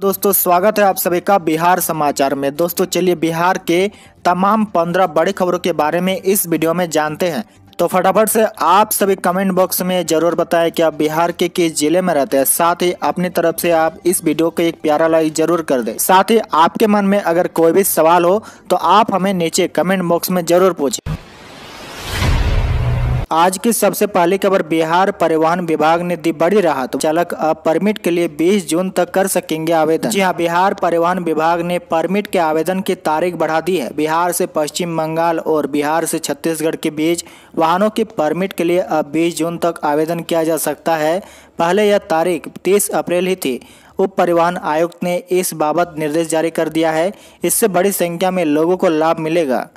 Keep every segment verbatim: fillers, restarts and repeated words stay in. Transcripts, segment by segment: दोस्तों स्वागत है आप सभी का बिहार समाचार में। दोस्तों चलिए बिहार के तमाम पंद्रह बड़ी खबरों के बारे में इस वीडियो में जानते हैं। तो फटाफट से आप सभी कमेंट बॉक्स में जरूर बताएं कि आप बिहार के किस जिले में रहते हैं। साथ ही अपनी तरफ से आप इस वीडियो को एक प्यारा लाइक जरूर कर दें। साथ ही आपके मन में अगर कोई भी सवाल हो तो आप हमें नीचे कमेंट बॉक्स में जरूर पूछें। आज की सबसे पहली खबर, बिहार परिवहन विभाग ने दी बड़ी राहत, चालक अब परमिट के लिए बीस जून तक कर सकेंगे आवेदन। जी हाँ, बिहार परिवहन विभाग ने परमिट के आवेदन की तारीख बढ़ा दी है। बिहार से पश्चिम बंगाल और बिहार से छत्तीसगढ़ के बीच वाहनों के परमिट के लिए अब बीस जून तक आवेदन किया जा सकता है। पहले यह तारीख तीस अप्रैल ही थी। उप परिवहन आयुक्त ने इस बाबत निर्देश जारी कर दिया है। इससे बड़ी संख्या में लोगों को लाभ मिलेगा।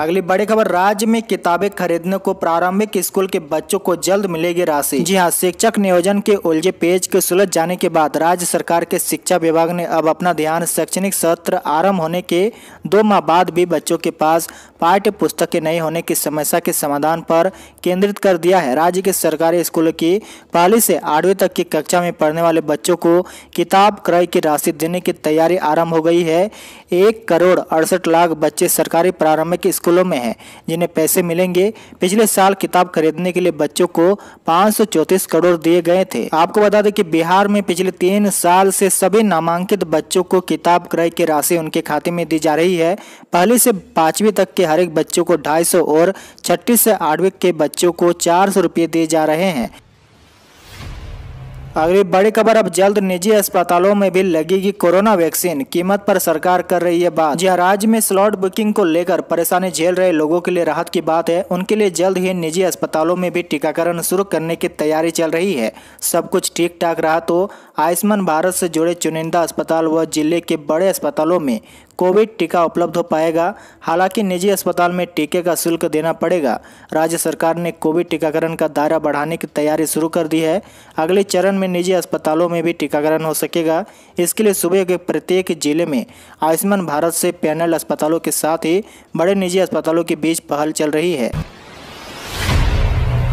अगली बड़ी खबर, राज्य में किताबें खरीदने को प्रारंभिक स्कूल के बच्चों को जल्द मिलेगी राशि। जी हां, शिक्षक नियोजन के उलझे पेज के सुलझ जाने के बाद राज्य सरकार के शिक्षा विभाग ने अब अपना ध्यान शैक्षणिक सत्र आरंभ होने के दो माह बाद भी बच्चों के पास पाठ्य पुस्तकें नहीं होने की समस्या के समाधान पर केंद्रित कर दिया है। राज्य के सरकारी स्कूलों की पहली से आठवीं तक की कक्षा में पढ़ने वाले बच्चों को किताब क्रय की राशि देने की तैयारी आरम्भ हो गई है। एक करोड़ अड़सठ लाख बच्चे सरकारी प्रारंभिक स्कूलों में हैं, जिन्हें पैसे मिलेंगे। पिछले साल किताब खरीदने के लिए बच्चों को पाँच सौ चौंतीस करोड़ दिए गए थे। आपको बता दें कि बिहार में पिछले तीन साल से सभी नामांकित बच्चों को किताब क्रय की राशि उनके खाते में दी जा रही है। पहली से पांचवी तक के हर एक बच्चों को ढाई सौ और छठी से आठवीं के बच्चों को चार सौ रुपये दिए जा रहे हैं। अगली बड़ी खबर, अब जल्द निजी अस्पतालों में भी लगेगी कोरोना वैक्सीन, कीमत पर सरकार कर रही है बात। जी राज्य में स्लॉट बुकिंग को लेकर परेशानी झेल रहे लोगों के लिए राहत की बात है। उनके लिए जल्द ही निजी अस्पतालों में भी टीकाकरण शुरू करने की तैयारी चल रही है। सब कुछ ठीक ठाक रहा तो आयुष्मान भारत से जुड़े चुनिंदा अस्पताल व जिले के बड़े अस्पतालों में कोविड टीका उपलब्ध हो पाएगा। हालांकि निजी अस्पताल में टीके का शुल्क देना पड़ेगा। राज्य सरकार ने कोविड टीकाकरण का दायरा बढ़ाने की तैयारी शुरू कर दी है। अगले चरण में निजी अस्पतालों में भी टीकाकरण हो सकेगा। इसके लिए सूबे के प्रत्येक जिले में आयुष्मान भारत से पैनल अस्पतालों के साथ ही बड़े निजी अस्पतालों के बीच पहल चल रही है।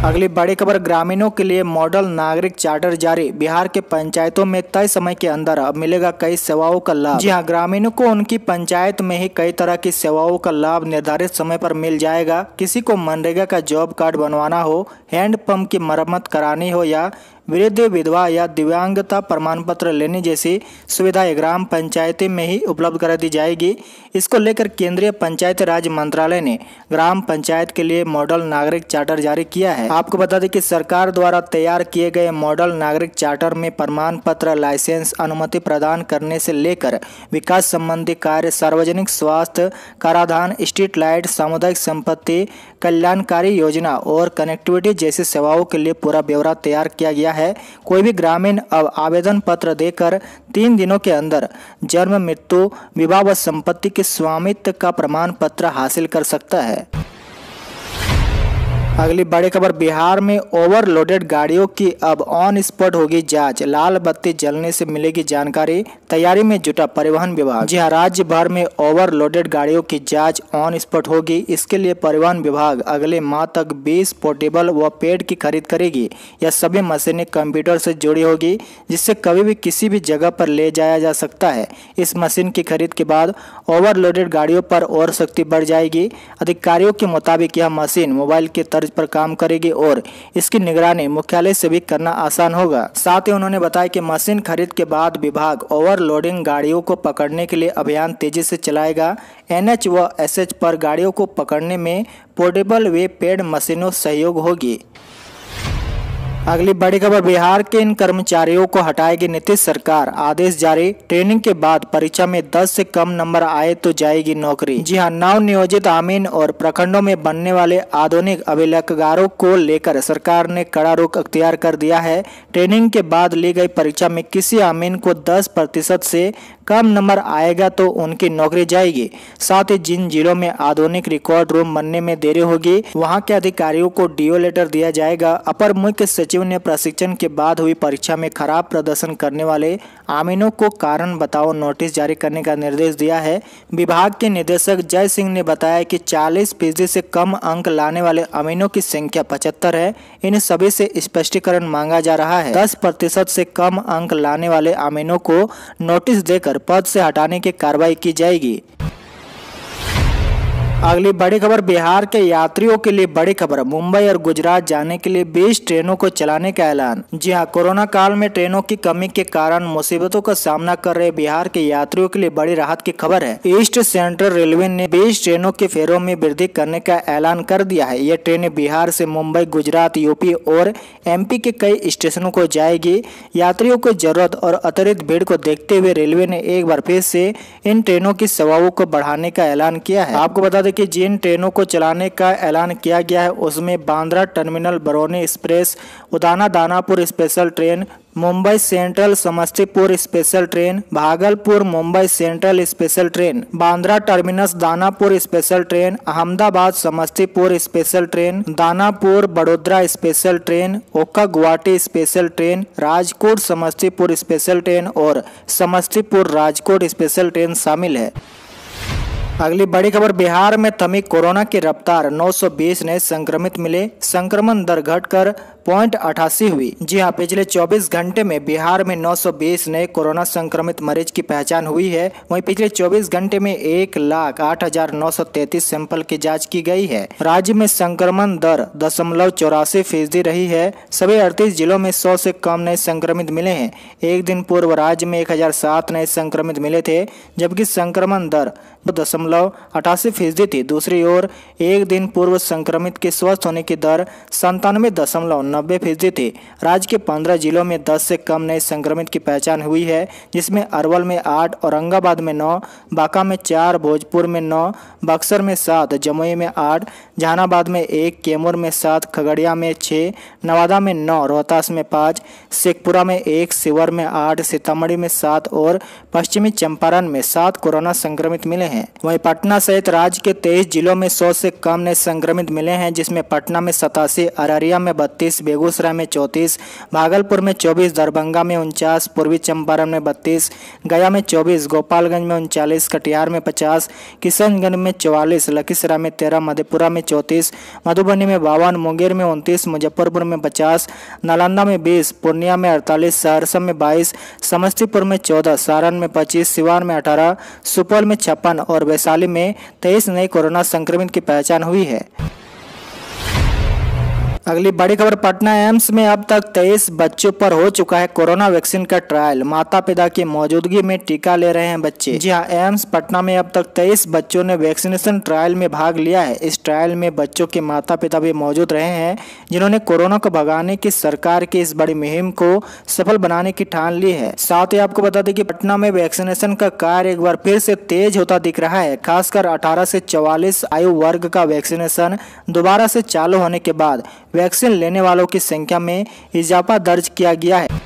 अगली बड़ी खबर, ग्रामीणों के लिए मॉडल नागरिक चार्टर जारी, बिहार के पंचायतों में तय समय के अंदर अब मिलेगा कई सेवाओं का लाभ। जी हां, ग्रामीणों को उनकी पंचायत में ही कई तरह की सेवाओं का लाभ निर्धारित समय पर मिल जाएगा। किसी को मनरेगा का जॉब कार्ड बनवाना हो, हैंडपंप की मरम्मत करानी हो या वृद्ध विधवा या दिव्यांगता प्रमाण पत्र लेने जैसी सुविधाएं ग्राम पंचायतें में ही उपलब्ध करा दी जाएगी। इसको लेकर केंद्रीय पंचायत राज मंत्रालय ने ग्राम पंचायत के लिए मॉडल नागरिक चार्टर जारी किया है। आपको बता दें कि सरकार द्वारा तैयार किए गए मॉडल नागरिक चार्टर में प्रमाण पत्र, लाइसेंस, अनुमति प्रदान करने से लेकर विकास संबंधी कार्य, सार्वजनिक स्वास्थ्य, कराधान, स्ट्रीट लाइट, सामुदायिक संपत्ति, कल्याणकारी योजना और कनेक्टिविटी जैसी सेवाओं के लिए पूरा ब्यौरा तैयार किया गया है। कोई भी ग्रामीण अब आवेदन पत्र देकर तीन दिनों के अंदर जन्म, मृत्यु, विवाह व संपत्ति के स्वामित्व का प्रमाण पत्र हासिल कर सकता है। अगली बड़ी खबर, बिहार में ओवरलोडेड गाड़ियों की अब ऑन स्पॉट होगी जांच, लाल बत्ती जलने से मिलेगी जानकारी, तैयारी में जुटा परिवहन विभाग। जी हाँ, राज्य भर में ओवरलोडेड गाड़ियों की जांच ऑन स्पॉट होगी। इसके लिए परिवहन विभाग अगले माह तक बीस पोर्टेबल व पेड की खरीद करेगी। यह सभी मशीनें कंप्यूटर से जुड़ी होगी, जिससे कभी भी किसी भी जगह पर ले जाया जा सकता है। इस मशीन की खरीद के बाद ओवरलोडेड गाड़ियों पर और सख्ती बढ़ जाएगी। अधिकारियों के मुताबिक यह मशीन मोबाइल के पर काम करेगी और इसकी निगरानी मुख्यालय से भी करना आसान होगा। साथ ही उन्होंने बताया कि मशीन खरीद के बाद विभाग ओवरलोडिंग गाड़ियों को पकड़ने के लिए अभियान तेजी से चलाएगा। एनएच व एसएच पर गाड़ियों को पकड़ने में पोर्टेबल वे पेड मशीनों सहयोग होगी। अगली बड़ी खबर, बिहार के इन कर्मचारियों को हटाएगी नीतीश सरकार, आदेश जारी, ट्रेनिंग के बाद परीक्षा में दस से कम नंबर आए तो जाएगी नौकरी। जी हां, नव नियोजित आमीन और प्रखंडों में बनने वाले आधुनिक अभिलेखकारों को लेकर सरकार ने कड़ा रुख अख्तियार कर दिया है। ट्रेनिंग के बाद ली गई परीक्षा में किसी आमीन को दस प्रतिशत से कम नंबर आएगा तो उनकी नौकरी जाएगी। साथ ही जिन जिलों में आधुनिक रिकॉर्ड रूम बनने में देरी होगी वहां के अधिकारियों को डीओ लेटर दिया जाएगा। अपर मुख्य सचिव ने प्रशिक्षण के बाद हुई परीक्षा में खराब प्रदर्शन करने वाले आमीनों को कारण बताओ नोटिस जारी करने का निर्देश दिया है। विभाग के निदेशक जय सिंह ने बताया कि चालीस फीसदी से कम अंक लाने वाले आमीनों की संख्या पचहत्तर है। इन सभी से स्पष्टीकरण मांगा जा रहा है। दस प्रतिशत से कम अंक लाने वाले आमीनों को नोटिस देकर पद से हटाने की कार्रवाई की जाएगी। अगली बड़ी खबर बिहार के यात्रियों के लिए बड़ी खबर, मुंबई और गुजरात जाने के लिए बीस ट्रेनों को चलाने का ऐलान। जी हां, कोरोना काल में ट्रेनों की कमी के कारण मुसीबतों का सामना कर रहे बिहार के यात्रियों के लिए बड़ी राहत की खबर है। ईस्ट सेंट्रल रेलवे ने बीस ट्रेनों के फेरों में वृद्धि करने का ऐलान कर दिया है। ये ट्रेनें बिहार से मुंबई, गुजरात, यूपी और एमपी के कई स्टेशनों को जाएगी। यात्रियों को जरूरत और अतिरिक्त भीड़ को देखते हुए रेलवे ने एक बार फिर से इन ट्रेनों की सेवाओं को बढ़ाने का ऐलान किया है। आपको बता दें कि जिन ट्रेनों को चलाने का ऐलान किया गया है उसमें Bandra terminal Barauni express, Udhna Danapur special train, Mumbai central Samastipur special train, Bhagalpur Mumbai central special train, Bandra terminus Danapur special train, Ahmedabad Samastipur special train, Danapur Vadodara special train, Okha Guwahati special train, Rajkot Samastipur special train और समस्तीपुर राजकोट स्पेशल ट्रेन शामिल है। अगली बड़ी खबर बिहार में थमी कोरोना की रफ्तार, नौ सौ बीस नए संक्रमित मिले, संक्रमण दर घटकर पॉइंट अठासी हुई। जी हां, पिछले चौबीस घंटे में बिहार में नौ सौ बीस नए कोरोना संक्रमित मरीज की पहचान हुई है। वहीं पिछले चौबीस घंटे में एक लाख आठ हजार नौ सौ तैतीस सैंपल की जांच की गई है। राज्य में संक्रमण दर दशमलव चौरासी फीसदी रही है। सभी अड़तीस जिलों में सौ से कम नए संक्रमित मिले हैं। एक दिन पूर्व राज्य में एक हजार सात नए संक्रमित मिले थे जबकि संक्रमण दर दशमलव अठासी फीसदी थी। दूसरी ओर एक दिन पूर्व संक्रमित के स्वस्थ होने की दर संतानवे दशमलव नब्बे फीसदी थी। राज्य के पंद्रह जिलों में दस से कम नए संक्रमित की पहचान हुई है जिसमें अरवल में आठ, औरंगाबाद में नौ, बांका में चार, भोजपुर में नौ, बक्सर में सात, जमुई में आठ, जहानाबाद में एक, कैमूर में सात, खगड़िया में छः, नवादा में नौ, रोहतास में पाँच, शेखपुरा में एक, शिवर में आठ, सीतामढ़ी में सात और पश्चिमी चंपारण में सात कोरोना संक्रमित मिले हैं। वहीं पटना सहित राज्य के तेईस जिलों में सौ से कम नए संक्रमित मिले हैं जिसमें पटना में सतासी, अररिया में बत्तीस, बेगूसराय में चौंतीस, भागलपुर में चौबीस, दरभंगा में उनचास, पूर्वी चंपारण में बत्तीस, गया में चौबीस, गोपालगंज में उनचालीस, कटिहार में पचास, किशनगंज में चौवालीस, लखीसराय में तेरह, मधेपुरा में चौंतीस, मधुबनी में बावन, मुंगेर में उनतीस, मुजफ्फरपुर में पचास, नालंदा में बीस, पूर्णिया में अड़तालीस, सहरसा में बाईस, समस्तीपुर में चौदह, सारण में पच्चीस, सिवान में अठारह, सुपौल में छप्पन और वैशाली में तेईस नए कोरोना संक्रमित की पहचान हुई है। अगली बड़ी खबर पटना एम्स में अब तक तेईस बच्चों पर हो चुका है कोरोना वैक्सीन का ट्रायल, माता पिता की मौजूदगी में टीका ले रहे हैं बच्चे। जी हां, एम्स पटना में अब तक तेईस बच्चों ने वैक्सीनेशन ट्रायल में भाग लिया है। इस ट्रायल में बच्चों के माता पिता भी मौजूद रहे हैं जिन्होंने कोरोना को भगाने की सरकार की इस बड़ी मुहिम को सफल बनाने की ठान ली है। साथ ही आपको बता दें कि पटना में वैक्सीनेशन का कार्य एक बार फिर से तेज होता दिख रहा है। खासकर अठारह से चौवालीस आयु वर्ग का वैक्सीनेशन दोबारा से चालू होने के बाद वैक्सीन लेने वालों की संख्या में इजाफा दर्ज किया गया है।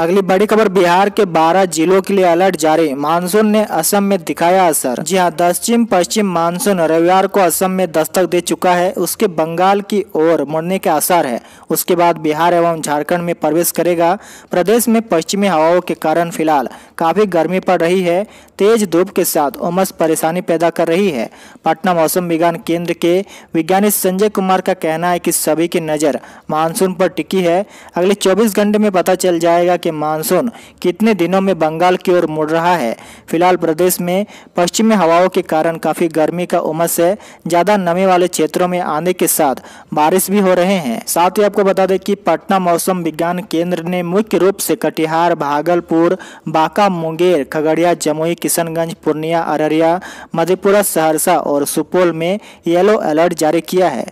अगली बड़ी खबर बिहार के बारह जिलों के लिए अलर्ट जारी, मानसून ने असम में दिखाया असर। जी हां, दक्षिण पश्चिम मानसून रविवार को असम में दस्तक दे चुका है। उसके बंगाल की ओर मुड़ने के आसार है। उसके बाद बिहार एवं झारखंड में प्रवेश करेगा। प्रदेश में पश्चिमी हवाओं के कारण फिलहाल काफ़ी गर्मी पड़ रही है। तेज धूप के साथ उमस परेशानी पैदा कर रही है। पटना मौसम विज्ञान केंद्र के विज्ञानी संजय कुमार का कहना है कि सभी की नज़र मानसून पर टिकी है। अगले चौबीस घंटे में पता चल जाएगा कि मानसून कितने दिनों में बंगाल की ओर मुड़ रहा है। फिलहाल प्रदेश में पश्चिमी हवाओं के कारण काफ़ी गर्मी का उमस है। ज़्यादा नमी वाले क्षेत्रों में आंधी के साथ बारिश भी हो रहे हैं। साथ ही आपको बता दें कि पटना मौसम विज्ञान केंद्र ने मुख्य रूप से कटिहार, भागलपुर, बांका, मुंगेर, खगड़िया, जमुई, किशनगंज, पूर्णिया, अररिया, मधेपुरा, सहरसा और सुपौल में येलो अलर्ट जारी किया है।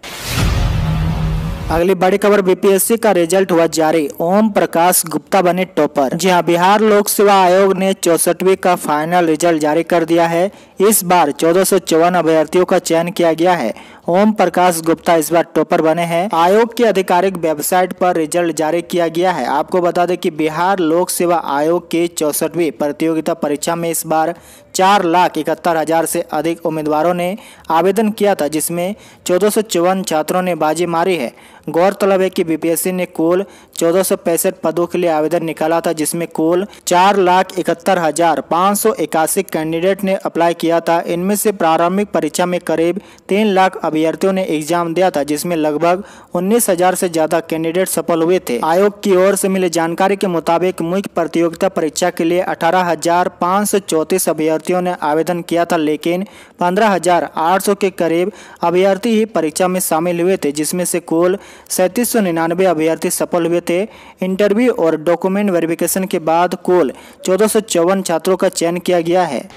अगली बड़ी खबर बीपीएससी का रिजल्ट हुआ जारी, ओम प्रकाश गुप्ता बने टॉपर। जी हाँ, बिहार लोक सेवा आयोग ने चौसठवीं का फाइनल रिजल्ट जारी कर दिया है। इस बार चौदह सौ चौवन अभ्यर्थियों का चयन किया गया है। ओम प्रकाश गुप्ता इस बार टॉपर बने हैं। आयोग की आधिकारिक वेबसाइट पर रिजल्ट जारी किया गया है। आपको बता दें कि बिहार लोक सेवा आयोग की चौसठवीं प्रतियोगिता परीक्षा में इस बार चार लाख इकहत्तर हजार से अधिक उम्मीदवारों ने आवेदन किया था, जिसमें चौदह सौ चौवन छात्रों ने बाजी मारी है। गौरतलब है कि बीपीएससी ने कुल चौदह सौ पैंसठ पदों के लिए आवेदन निकाला था, जिसमें कुल चार लाख इकहत्तर हजार पाँच सौ इक्यासी कैंडिडेट ने अप्लाई किया था। इनमें से प्रारंभिक परीक्षा में करीब तीन लाख अभ्यर्थियों ने एग्जाम दिया था, जिसमें लगभग उन्नीस हजार से ज्यादा कैंडिडेट सफल हुए थे। आयोग की ओर से मिली जानकारी के मुताबिक मुख्य प्रतियोगिता परीक्षा के लिए अठारह हजार पाँच सौ चौंतीस अभ्यर्थियों ने आवेदन किया था, लेकिन पंद्रह हजार आठ सौ के करीब अभ्यर्थी ही परीक्षा में शामिल हुए थे, जिसमें से कुल सैंतीस सौ निन्यानवे अभ्यर्थी सफल हुए थे। इंटरव्यू और डॉक्यूमेंट वेरिफिकेशन के बाद कुल चौदह सौ चौवन छात्रों का चयन किया गया है।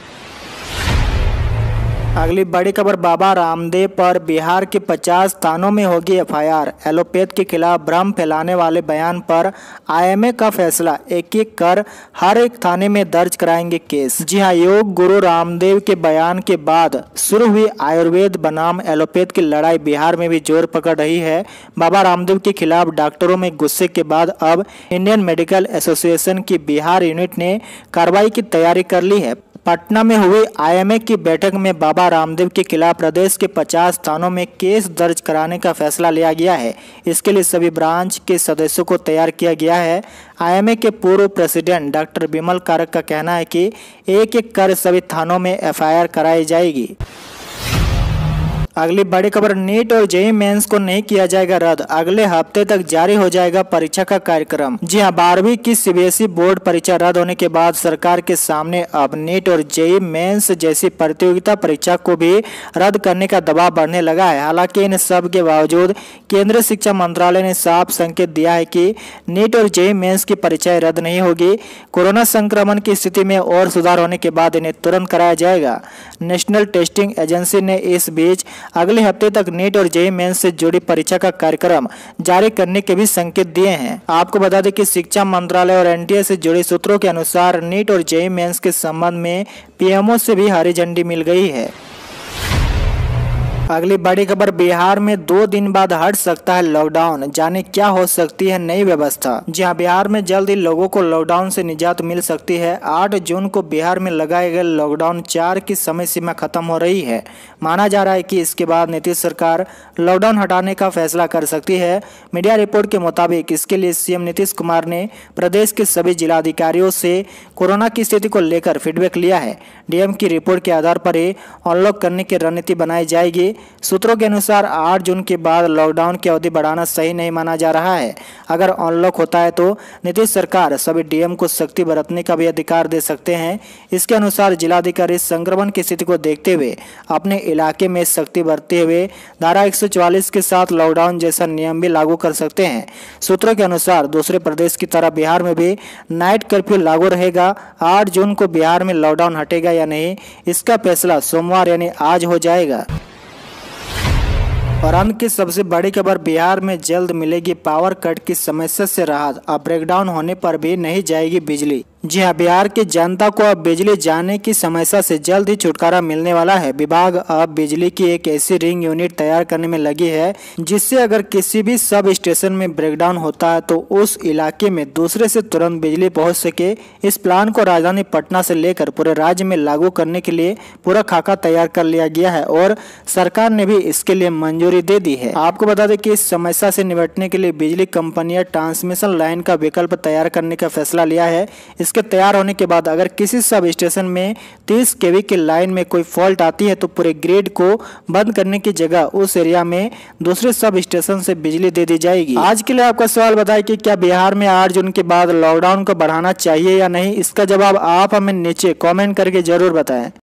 अगली बड़ी खबर बाबा रामदेव पर बिहार के पचास थानों में होगी एफ आई आर। एलोपैथ के खिलाफ भ्रम फैलाने वाले बयान पर आई एम ए का फैसला, एक एक कर हर एक थाने में दर्ज कराएंगे केस। जी हाँ, योग गुरु रामदेव के बयान के बाद शुरू हुई आयुर्वेद बनाम एलोपैथ की लड़ाई बिहार में भी जोर पकड़ रही है। बाबा रामदेव के खिलाफ डॉक्टरों में गुस्से के बाद अब इंडियन मेडिकल एसोसिएशन की बिहार यूनिट ने कार्रवाई की तैयारी कर ली है। पटना में हुई आई एम ए की बैठक में बाबा रामदेव के खिलाफ प्रदेश के पचास थानों में केस दर्ज कराने का फैसला लिया गया है। इसके लिए सभी ब्रांच के सदस्यों को तैयार किया गया है। आई एम ए के पूर्व प्रेसिडेंट डॉक्टर बिमल कारक का कहना है कि एक एक कर सभी थानों में एफ आई आर कराई जाएगी। अगली बड़ी खबर नीट और जेई मेंस को नहीं किया जाएगा रद्द, अगले हफ्ते तक जारी हो जाएगा परीक्षा का कार्यक्रम। जी हाँ, बारहवीं की C B S E board परीक्षा रद्द होने के बाद सरकार के सामने अब नीट और जेई मेंस जैसी प्रतियोगिता परीक्षा को भी रद्द करने का दबाव बढ़ने लगा है। हालांकि इन सब के बावजूद केंद्रीय शिक्षा मंत्रालय ने साफ संकेत दिया है कि नीट और जेई मेंस की परीक्षाएं रद्द नहीं होगी। कोरोना संक्रमण की स्थिति में और सुधार होने के बाद इन्हें तुरंत कराया जाएगा। नेशनल टेस्टिंग एजेंसी ने इस बीच अगले हफ्ते तक नीट और जेई मेंस से जुड़ी परीक्षा का कार्यक्रम जारी करने के भी संकेत दिए हैं। आपको बता दें कि शिक्षा मंत्रालय और एन टी ए से जुड़े सूत्रों के अनुसार नीट और जेई मेंस के संबंध में पी एम ओ से भी हरी झंडी मिल गई है। अगली बड़ी खबर बिहार में दो दिन बाद हट सकता है लॉकडाउन, जाने क्या हो सकती है नई व्यवस्था। जी हाँ, बिहार में जल्द ही लोगों को लॉकडाउन से निजात मिल सकती है। आठ जून को बिहार में लगाए गए लॉकडाउन चार की समय सीमा खत्म हो रही है। माना जा रहा है कि इसके बाद नीतीश सरकार लॉकडाउन हटाने का फैसला कर सकती है। मीडिया रिपोर्ट के मुताबिक इसके लिए सी एम नीतीश कुमार ने प्रदेश के सभी जिलाधिकारियों से कोरोना की स्थिति को लेकर फीडबैक लिया है। डी एम की रिपोर्ट के आधार पर ही अनलॉक करने की रणनीति बनाई जाएगी। सूत्रों के अनुसार आठ जून के बाद लॉकडाउन की अवधि बढ़ाना सही नहीं माना जा रहा है। अगर अनलॉक होता है तो नीतीश सरकार सभी डी एम को सख्ती बरतने का भी अधिकार दे सकते हैं। इसके अनुसार जिलाधिकारी संक्रमण की स्थिति को देखते हुए अपने इलाके में सख्ती बरतते हुए धारा एक सौ चौवालीस के साथ लॉकडाउन जैसा नियम भी लागू कर सकते हैं। सूत्रों के अनुसार दूसरे प्रदेश की तरह बिहार में भी नाइट कर्फ्यू लागू रहेगा। आठ जून को बिहार में लॉकडाउन हटेगा या नहीं, इसका फैसला सोमवार यानी आज हो जाएगा। और अंत की सबसे बड़ी खबर बिहार में जल्द मिलेगी पावर कट की समस्या से राहत, अब ब्रेकडाउन होने पर भी नहीं जाएगी बिजली। जी हाँ, बिहार की जनता को अब बिजली जाने की समस्या से जल्द ही छुटकारा मिलने वाला है। विभाग अब बिजली की एक ऐसी रिंग यूनिट तैयार करने में लगी है जिससे अगर किसी भी सब स्टेशन में ब्रेकडाउन होता है तो उस इलाके में दूसरे से तुरंत बिजली पहुंच सके। इस प्लान को राजधानी पटना से लेकर पूरे राज्य में लागू करने के लिए पूरा खाका तैयार कर लिया गया है और सरकार ने भी इसके लिए मंजूरी दे दी है। आपको बता दें कि इस समस्या से निपटने के लिए बिजली कंपनियां ट्रांसमिशन लाइन का विकल्प तैयार करने का फैसला लिया है। इसके तैयार होने के बाद अगर किसी सब स्टेशन में तीस के वी के लाइन में कोई फॉल्ट आती है तो पूरे ग्रिड को बंद करने की जगह उस एरिया में दूसरे सब स्टेशन से बिजली दे दी जाएगी। आज के लिए आपका सवाल बताए कि क्या बिहार में आठ जून के बाद लॉकडाउन को बढ़ाना चाहिए या नहीं, इसका जवाब आप हमें नीचे कमेंट करके जरूर बताएं।